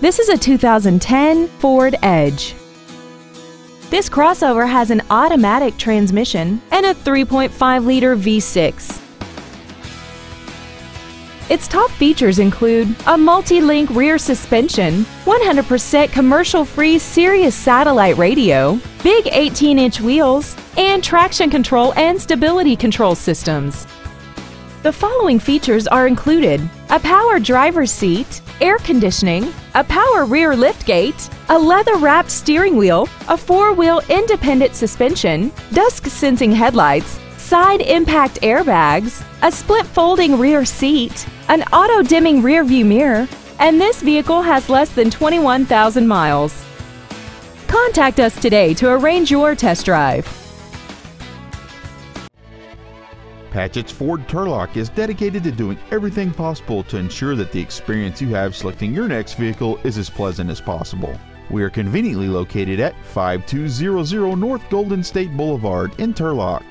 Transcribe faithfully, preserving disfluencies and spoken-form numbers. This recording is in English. This is a two thousand ten Ford Edge. This crossover has an automatic transmission and a three point five liter V six. Its top features include a multi-link rear suspension, one hundred percent commercial-free Sirius satellite radio, big eighteen inch wheels, and traction control and stability control systems. The following features are included: a power driver's seat, air conditioning, a power rear liftgate, a leather-wrapped steering wheel, a four-wheel independent suspension, dusk-sensing headlights, side impact airbags, a split folding rear seat, an auto-dimming rearview mirror, and this vehicle has less than twenty-one thousand miles. Contact us today to arrange your test drive. Patchett's Ford Turlock is dedicated to doing everything possible to ensure that the experience you have selecting your next vehicle is as pleasant as possible. We are conveniently located at five two zero zero North Golden State Boulevard in Turlock.